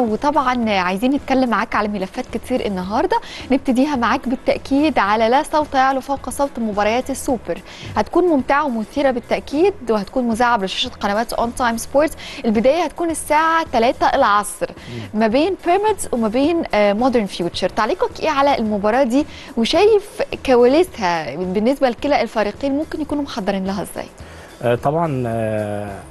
وطبعا عايزين نتكلم معاك على ملفات كتير النهارده، نبتديها معاك بالتاكيد على لا صوت يعلو فوق صوت مباريات السوبر. هتكون ممتعه ومثيره بالتاكيد، وهتكون مذاعه بشاشه قنوات اون تايم سبورتس. البدايه هتكون الساعه 3 العصر ما بين بيراميدز وما بين مودرن فيوتشر. تعليقك ايه على المباراه دي، وشايف كواليسها بالنسبه لكلا الفريقين ممكن يكونوا محضرين لها ازاي؟ طبعا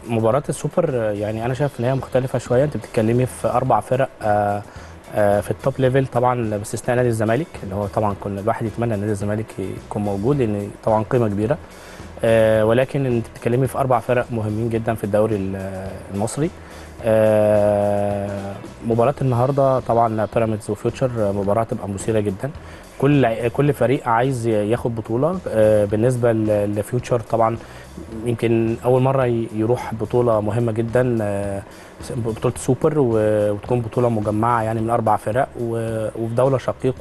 مباراة السوبر يعني انا شايف ان هي مختلفة شوية. انت بتتكلمي في 4 فرق في التوب ليفل، طبعا باستثناء نادي الزمالك اللي هو طبعا كل الواحد يتمنى نادي الزمالك يكون موجود لان طبعا قيمة كبيرة، ولكن انت بتتكلمي في 4 فرق مهمين جدا في الدوري المصري. مباراة النهارده طبعا بيراميدز وفيوتشر مباراة تبقى مثيرة جدا، كل فريق عايز ياخد بطولة. بالنسبة لفيوتشر طبعا يمكن أول مرة يروح بطولة مهمة جدا، بطولة سوبر، وتكون بطولة مجمعة يعني من 4 فرق وفي دولة شقيق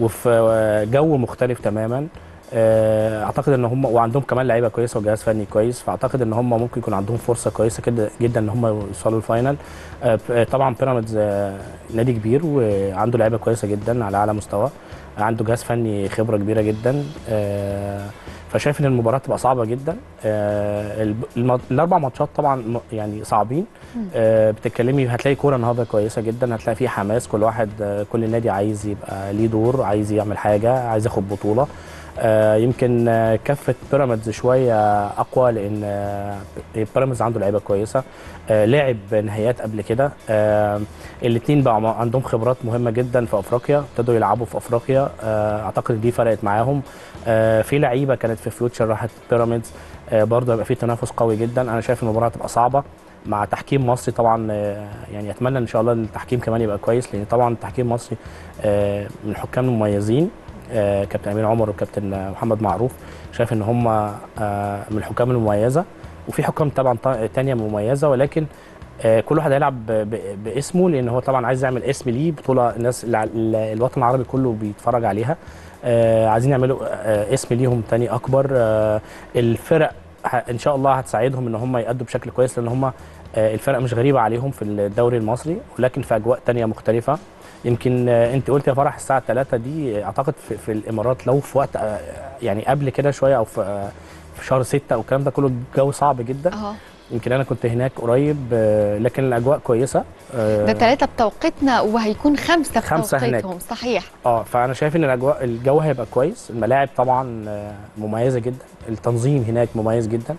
وفي جو مختلف تماما. اعتقد ان هم وعندهم كمان لعيبه كويسه وجهاز فني كويس، فاعتقد ان هم ممكن يكون عندهم فرصه كويسه جدا ان هم يوصلوا الفاينل. طبعا بيراميدز نادي كبير وعنده لعيبه كويسه جدا على اعلى مستوى، عنده جهاز فني خبره كبيره جدا، فشايف ان المباراه تبقى صعبه جدا. ال4 ماتشات طبعا يعني صعبين. بتتكلمي هتلاقي كوره النهارده كويسه جدا، هتلاقي فيه حماس، كل واحد كل نادي عايز يبقى ليه دور، عايز يعمل حاجه، عايز ياخد بطوله. يمكن كفه بيراميدز شويه اقوى لان بيراميدز عنده لعيبه كويسه، لاعب نهائيات قبل كده، الاثنين بقى عندهم خبرات مهمه جدا في افريقيا، ابتدوا يلعبوا في افريقيا، اعتقد دي فرقت معاهم. في لعيبه كانت في فيوتشر راحت بيراميدز، برضه هيبقى في تنافس قوي جدا. انا شايف المباراه تبقى صعبه مع تحكيم مصري طبعا، يعني اتمنى ان شاء الله التحكيم كمان يبقى كويس لان طبعا التحكيم المصري من الحكام المميزين، كابتن امين عمر وكابتن محمد معروف، شايف ان هم من الحكام المميزه، وفي حكام طبعا ثانيه مميزه، ولكن كل واحد هيلعب باسمه لان هو طبعا عايز يعمل اسم ليه، بطوله الناس الوطن العربي كله بيتفرج عليها، عايزين يعملوا اسم ليهم ثاني اكبر. الفرق ان شاء الله هتساعدهم ان هم يأدوا بشكل كويس لان هم الفرق مش غريبه عليهم في الدوري المصري، ولكن في اجواء ثانيه مختلفه. يمكن انت قلت يا فرح الساعه 3 دي، اعتقد في الامارات لو في وقت يعني قبل كده شويه او في شهر 6 او الكلام ده كله الجو صعب جدا. يمكن انا كنت هناك قريب، لكن الاجواء كويسه. ده 3 بتوقيتنا وهيكون 5 بتوقيتهم صحيح. فانا شايف ان الاجواء الجو هيبقى كويس، الملاعب طبعا مميزه جدا، التنظيم هناك مميز جدا،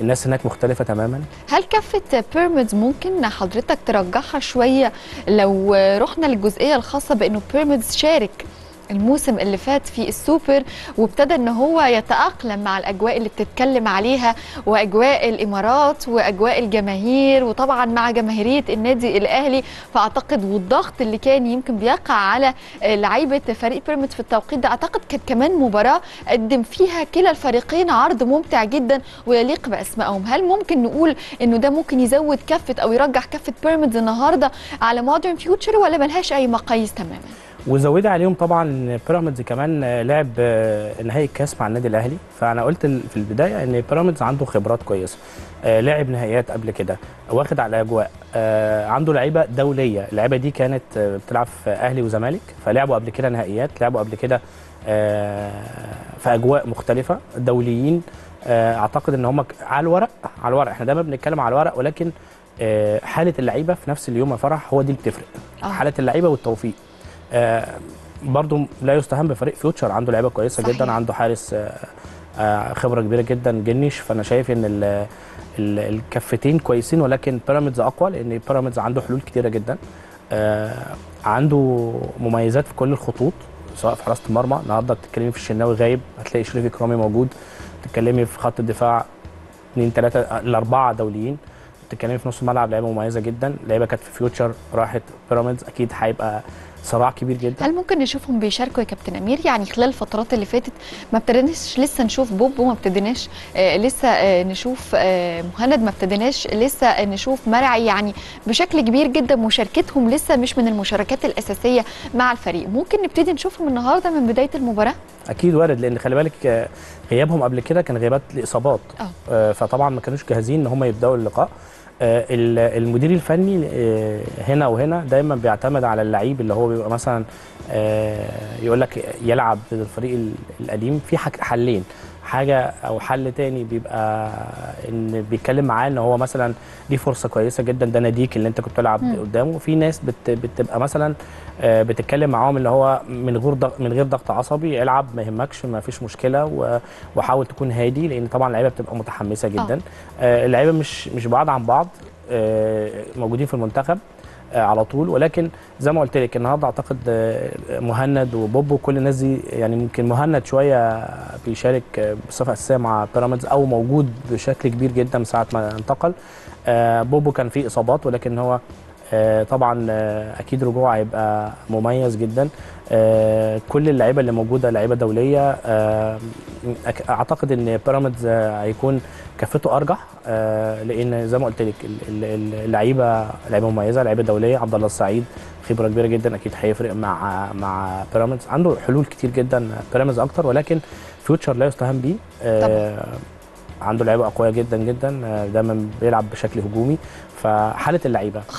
الناس هناك مختلفة تماما. هل كفة بيراميدز ممكن حضرتك ترجحها شوية لو رحنا للجزئية الخاصة بأنه بيراميدز شارك الموسم اللي فات في السوبر وابتدى ان هو يتأقلم مع الاجواء اللي بتتكلم عليها واجواء الامارات واجواء الجماهير، وطبعا مع جماهيرية النادي الاهلي، فاعتقد والضغط اللي كان يمكن بيقع على لعيبة فريق بيراميدز في التوقيت ده، اعتقد كانت كمان مباراة قدم فيها كلا الفريقين عرض ممتع جدا ويليق باسمائهم. هل ممكن نقول انه ده ممكن يزود كفة او يرجح كفة بيراميدز النهارده على مودرن فيوتشر، ولا ملهاش اي مقاييس تماما؟ وزودي عليهم طبعا بيراميدز كمان لعب نهائي الكاس مع النادي الاهلي، فانا قلت في البدايه ان بيراميدز عنده خبرات كويسه، لعب نهائيات قبل كده، واخد على اجواء، عنده لعيبه دوليه، اللعيبه دي كانت بتلعب في اهلي وزمالك، فلعبوا قبل كده نهائيات، لعبوا قبل كده في اجواء مختلفه، دوليين. اعتقد ان هم على الورق احنا دايما بنتكلم على الورق، ولكن حاله اللعيبه في نفس اليوم يا فرح هو دي اللي بتفرق، حاله اللعيبه والتوفيق. برضو لا يستهان بفريق فيوتشر، عنده لعيبه كويسه صحيح. جدا، عنده حارس خبره كبيره جدا جنيش، فانا شايف ان الكفتين كويسين، ولكن بيراميدز اقوى لان بيراميدز عنده حلول كتيره جدا، عنده مميزات في كل الخطوط، سواء في حراسه المرمى. النهارده بتتكلمي في الشناوي غايب، هتلاقي شريف اكرامي موجود، بتتكلمي في خط الدفاع 2 3 4 دوليين، بتتكلمي في نص الملعب لعيبه مميزه جدا، لعيبه كانت في فيوتشر راحت بيراميدز، اكيد هيبقى صراع كبير جدا. هل ممكن نشوفهم بيشاركوا يا كابتن امير؟ يعني خلال الفترات اللي فاتت ما ابتديناش لسه نشوف بوب، وما ابتديناش لسه نشوف مهند، ما ابتديناش لسه نشوف مرعي، يعني بشكل كبير جدا مشاركتهم لسه مش من المشاركات الاساسيه مع الفريق. ممكن نبتدي نشوفهم النهارده من بدايه المباراه؟ اكيد وارد، لان خلي بالك غيابهم قبل كده كان غيابات لاصابات، فطبعا ما كانوش جاهزين ان هم يبداوا اللقاء. المدير الفني هنا وهنا دايما بيعتمد على اللعيب اللي هو بيبقى مثلا يقول لك يلعب ضد الفريق القديم في حلين، حاجه او حل تاني بيبقى ان بيتكلم معاه ان هو مثلا دي فرصه كويسه جدا، ده ناديك اللي انت كنت بتلعب قدامه. في ناس بتبقى مثلا بتتكلم معاهم اللي هو من غير ضغط عصبي، العب ما يهمكش ما فيش مشكله، وحاول تكون هادي، لان طبعا اللعيبه بتبقى متحمسه جدا. اللعيبه مش بعاد عن بعض، موجودين في المنتخب على طول، ولكن زي ما قلت لك النهارده اعتقد مهند وبوب وكل الناس دي، يعني ممكن مهند شويه بيشارك بصفه اساسيه مع بيراميدز او موجود بشكل كبير جدا من ساعه ما انتقل. بوبو كان فيه اصابات، ولكن هو طبعا اكيد رجوعه هيبقى مميز جدا. كل اللعيبه اللي موجوده لعيبه دوليه، اعتقد ان بيراميدز هيكون كفته ارجح، لان زي ما قلت لك اللعيبه مميزه، لعيبه دوليه. عبد الله السعيد خبره كبيره جدا، اكيد هيفرق مع بيراميدز، عنده حلول كتير جدا بيراميدز اكتر، ولكن فيوتشر لا يستهان بيه. عنده لعيبه اقوياء جدا جدا، دايما بيلعب بشكل هجومي، فحاله اللعيبه